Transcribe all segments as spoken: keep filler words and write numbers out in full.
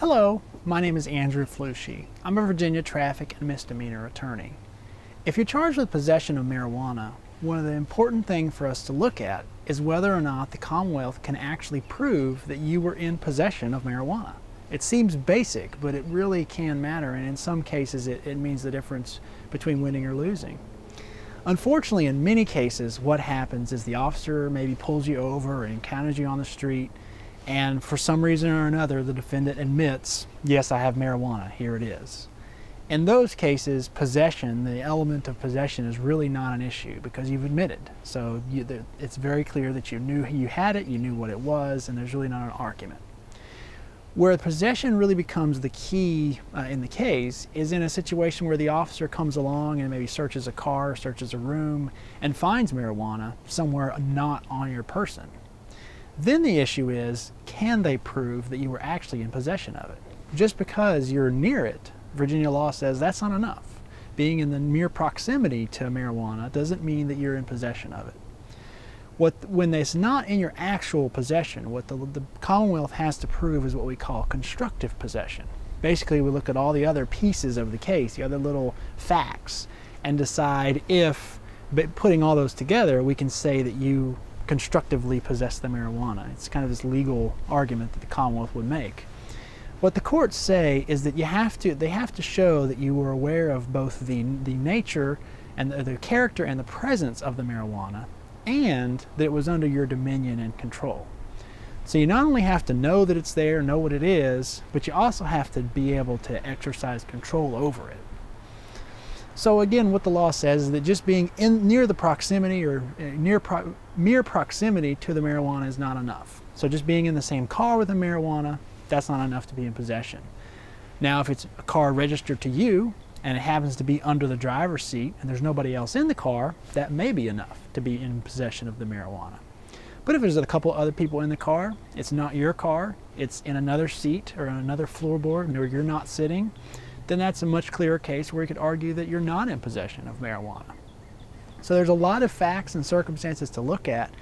Hello, my name is Andrew Flusche. I'm a Virginia traffic and misdemeanor attorney. If you're charged with possession of marijuana, one of the important things for us to look at is whether or not the Commonwealth can actually prove that you were in possession of marijuana. It seems basic, but it really can matter, and in some cases it, it means the difference between winning or losing. Unfortunately, in many cases, what happens is the officer maybe pulls you over or encounters you on the street, and for some reason or another, the defendant admits, yes, I have marijuana, here it is. In those cases, possession, the element of possession is really not an issue because you've admitted. So you, the, it's very clear that you knew you had it, you knew what it was, and there's really not an argument. Where possession really becomes the key uh, in the case is in a situation where the officer comes along and maybe searches a car, searches a room, and finds marijuana somewhere not on your person. Then the issue is, can they prove that you were actually in possession of it? Just because you're near it, Virginia law says that's not enough. Being in the mere proximity to marijuana doesn't mean that you're in possession of it. What, when it's not in your actual possession, what the, the Commonwealth has to prove is what we call constructive possession. Basically, we look at all the other pieces of the case, the other little facts, and decide if, by putting all those together, we can say that you constructively possess the marijuana. It's kind of this legal argument that the Commonwealth would make. What the courts say is that you have to, they have to show that you were aware of both the, the nature and the, the character and the presence of the marijuana, and that it was under your dominion and control. So you not only have to know that it's there, know what it is, but you also have to be able to exercise control over it. So again, what the law says is that just being in, near the proximity or near pro, mere proximity to the marijuana is not enough. So just being in the same car with the marijuana, that's not enough to be in possession. Now, if it's a car registered to you and it happens to be under the driver's seat and there's nobody else in the car, that may be enough to be in possession of the marijuana. But if there's a couple other people in the car, it's not your car, it's in another seat or on another floorboard where you're not sitting, then that's a much clearer case where you could argue that you're not in possession of marijuana. So there's a lot of facts and circumstances to look at,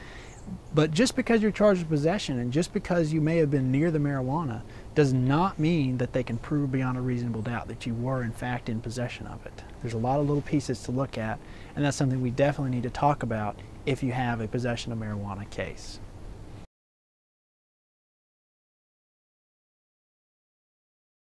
but just because you're charged with possession and just because you may have been near the marijuana does not mean that they can prove beyond a reasonable doubt that you were in fact in possession of it. There's a lot of little pieces to look at, and that's something we definitely need to talk about if you have a possession of marijuana case.